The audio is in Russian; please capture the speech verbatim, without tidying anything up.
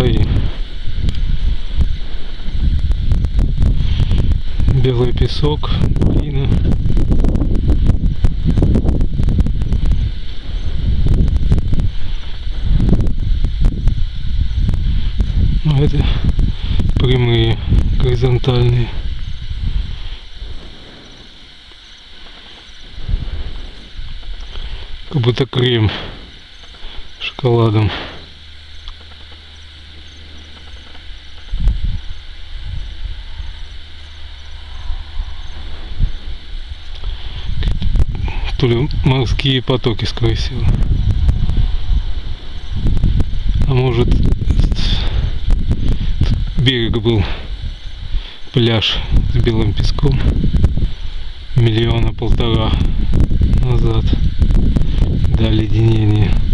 белые, белый песок, глина. Ну, это прямые, горизонтальные. Как будто крем с шоколадом. То ли морские потоки, скорее всего. А может, берег был, пляж с белым песком миллиона полтора назад до оледенения.